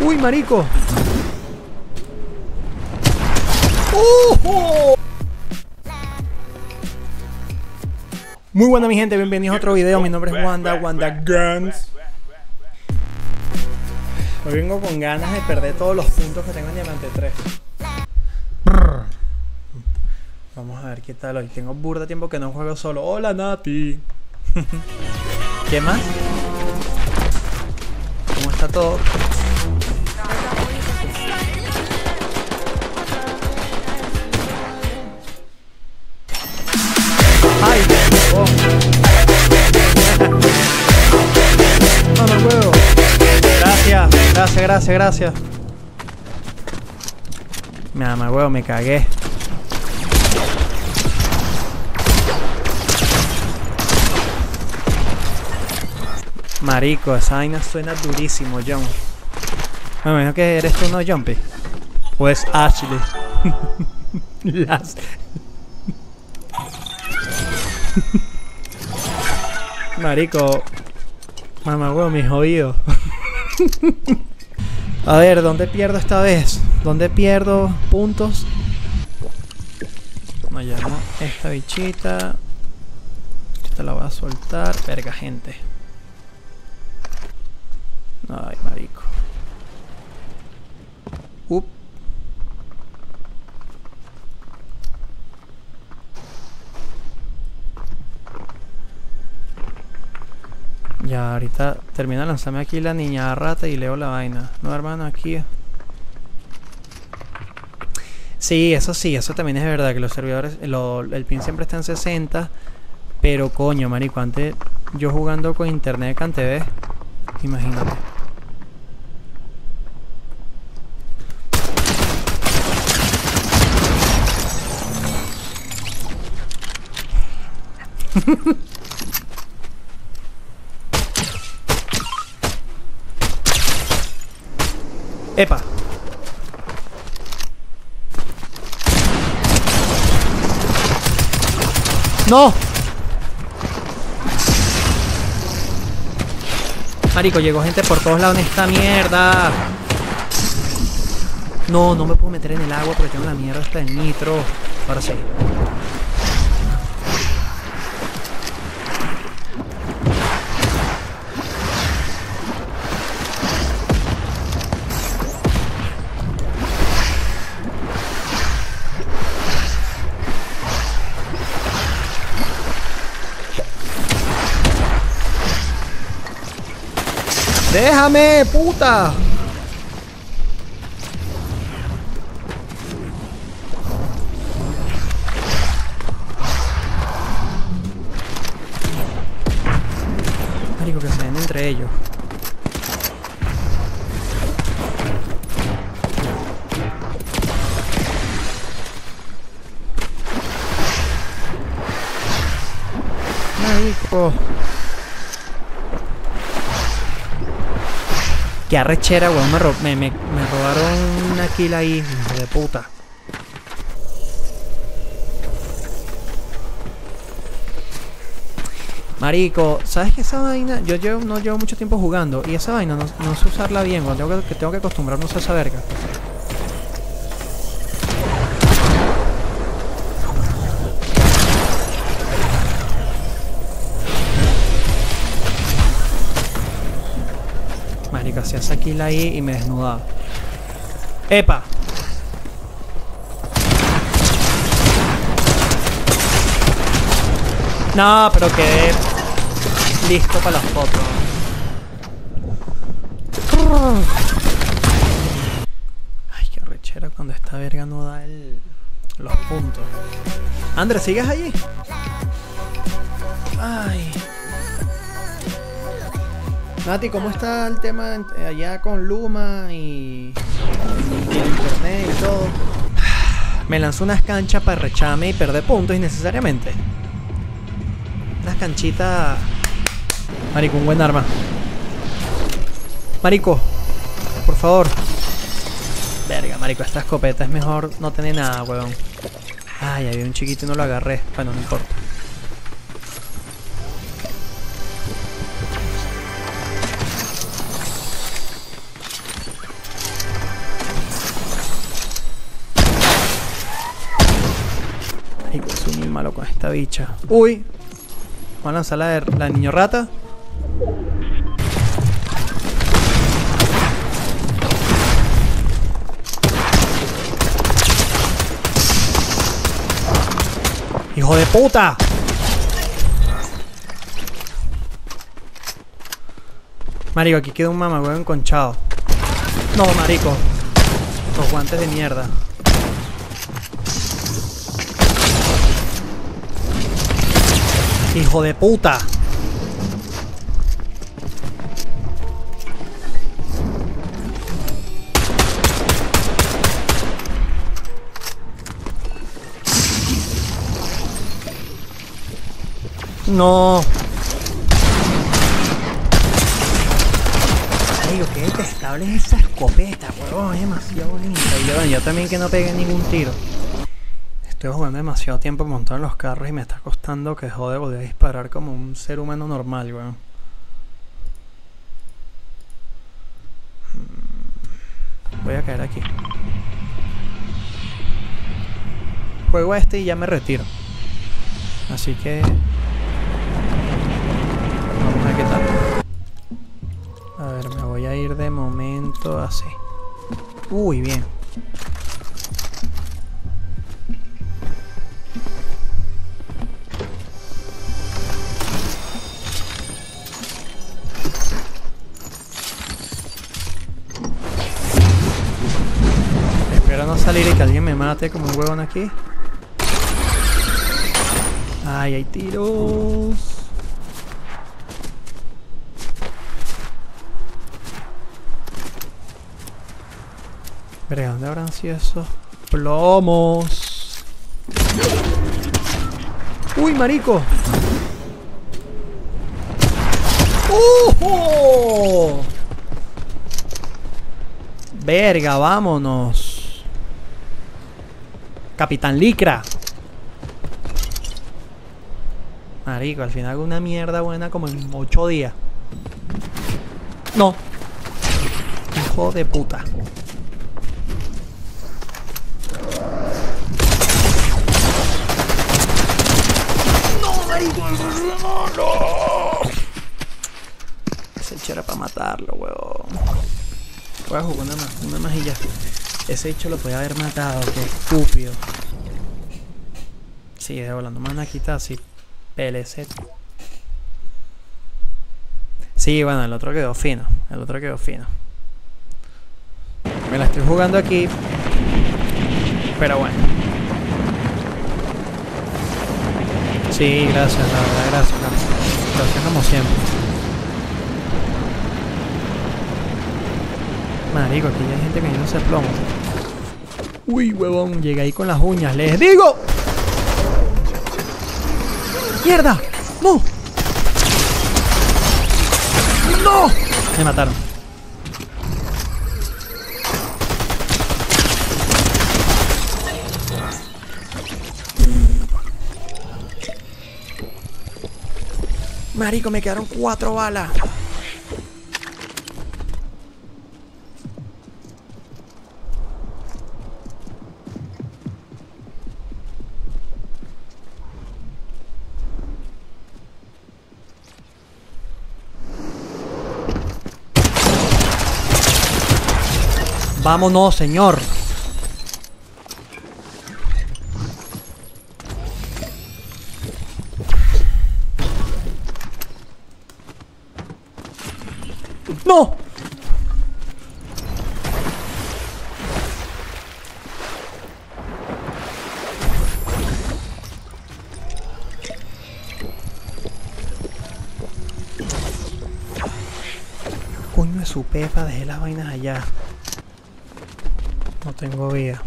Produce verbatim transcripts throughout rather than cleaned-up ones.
¡Uy, marico! ¡Oh! ¡Oh! Muy buena, mi gente, bienvenidos a otro video. Mi nombre es Wanda, Wanda Guns. Hoy vengo con ganas de perder todos los puntos que tengo en Diamante tres. Vamos a ver qué tal hoy. Tengo burda tiempo que no juego solo. ¡Hola, Nati! ¿Qué más? ¿Cómo está todo? ¡Ay! Oh. No, no puedo. Gracias, gracias, gracias, gracias. Me ama, huevo, me cagué. Marico, esa vaina suena durísimo, John. Me imagino que eres tú, no, Jumpy. O es Ashley. Las... Marico, mamá, huevo, mis oídos. A ver, ¿dónde pierdo esta vez? ¿Dónde pierdo puntos? No, ya no. Esta bichita. Esta la voy a soltar. Verga, gente. Ay, marico. Up. Ya, ahorita termina de lanzarme aquí la niña rata y leo la vaina. No, hermano, aquí. Sí, eso sí, eso también es verdad, que los servidores, lo, el pin siempre está en sesenta. Pero coño, marico, antes yo jugando con internet de Cantv, imagínate. Epa. No. Marico, llegó gente por todos lados en esta mierda. No, no me puedo meter en el agua porque tengo la mierda hasta el nitro. Ahora sí. ¡Déjame, puta! Marico, que se den entre ellos. Marico. Qué arrechera, weón, me, ro me, me, me robaron una kill ahí, hijo de puta. Marico, ¿sabes que esa vaina? Yo llevo, no llevo mucho tiempo jugando y esa vaina no, no sé usarla bien, weón. Tengo que, tengo que acostumbrarnos a esa verga. Hacía esa kill ahí y me desnudaba. ¡Epa! No, pero quedé listo para las fotos. Ay, qué arrechera cuando esta verga no da el... los puntos. Andrés, ¿sigues allí? Ay... Mati, ¿cómo está el tema allá con Luma y, y el internet y todo? Me lanzó unas canchas para recharme y perder puntos innecesariamente. Unas canchitas... Marico, un buen arma. Marico, por favor. Verga, marico, esta escopeta es mejor no tener nada, weón. Ay, había un chiquito y no lo agarré. Bueno, no importa. malo con esta bicha. Uy. Van a lanzar la, la niño rata. ¡Hijo de puta! Marico, aquí queda un mamagüevo enconchado. No, marico. Los guantes de mierda. ¡Hijo de puta! No. Ay, qué detestable es esa escopeta, huevón. Es demasiado bonita. Y yo, yo también que no pegué ningún tiro. Estoy jugando demasiado tiempo montado en los carros y me está costando que jode volver a disparar como un ser humano normal, huevón. Voy a caer aquí. Juego este y ya me retiro. Así que... a ver, me voy a ir de momento así. Uy, bien. Espero no salir y que alguien me mate como un huevón aquí. Ay, hay tiros. Verga, ¿dónde habrán sido esos plomos? ¡Uy, marico! ¡Oh! Verga, vámonos. Capitán Licra. Marico, al final hago una mierda buena como en ocho días. No. Hijo de puta. Ese hecho era para matarlo, huevón. Voy a jugar una más, una más y ya. Ese hecho lo podía haber matado, qué estúpido. Sigue volando, más naquita así. P L C. Sí, bueno, el otro quedó fino. El otro quedó fino. Me la estoy jugando aquí. Pero bueno. Sí, gracias, la verdad, gracias, gracias, gracias como siempre. Marico, aquí ya hay gente cayéndose a plomo. Uy, huevón, llegué ahí con las uñas, les digo. ¡Mierda! ¡No! ¡No! Me mataron. Marico, me quedaron cuatro balas. Vámonos, señor. ¡No! Coño de su pepa, dejé las vainas allá. No tengo vida.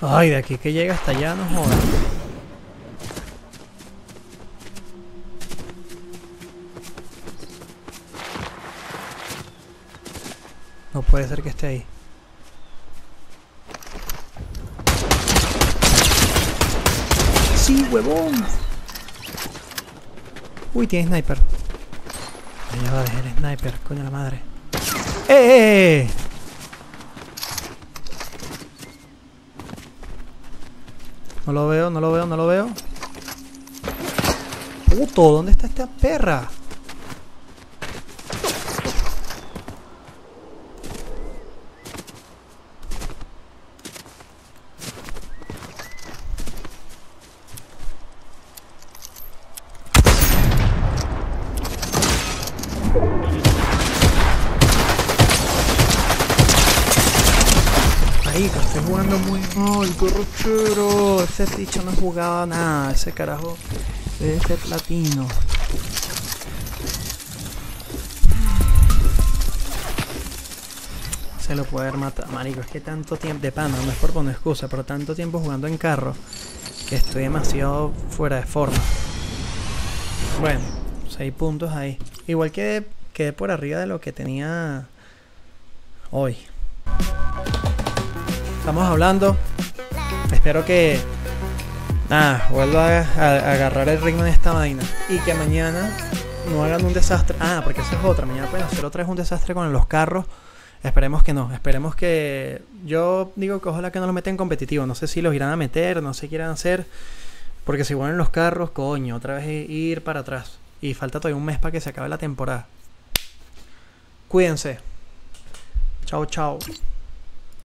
Ay, de aquí que llega hasta allá, no jodas. No puede ser que esté ahí. ¡Sí, huevón! Uy, tiene sniper. ya va, dejé el sniper, coño la madre. ¡Eh, eh! No lo veo, no lo veo, no lo veo. Puto, ¿dónde está esta perra? Estoy jugando muy mal, corrochero. Ese bicho no jugaba nada. Ese carajo debe ser latino. Se lo puede haber matado, marico. Es que tanto tiempo de pana, no es por poner excusa, pero tanto tiempo jugando en carro que estoy demasiado fuera de forma. Bueno, seis puntos ahí. Igual que quedé por arriba de lo que tenía hoy. Estamos hablando, espero que nada, vuelva a, a, a agarrar el ritmo de esta vaina y que mañana no hagan un desastre. Ah, porque esa es otra, mañana pueden hacer otra vez un desastre con los carros. Esperemos que no, esperemos que, yo digo que ojalá que no los metan competitivo, no sé si los irán a meter, no sé qué irán a hacer, porque si vuelven los carros, coño, otra vez ir para atrás, y falta todavía un mes para que se acabe la temporada. Cuídense, chao chao.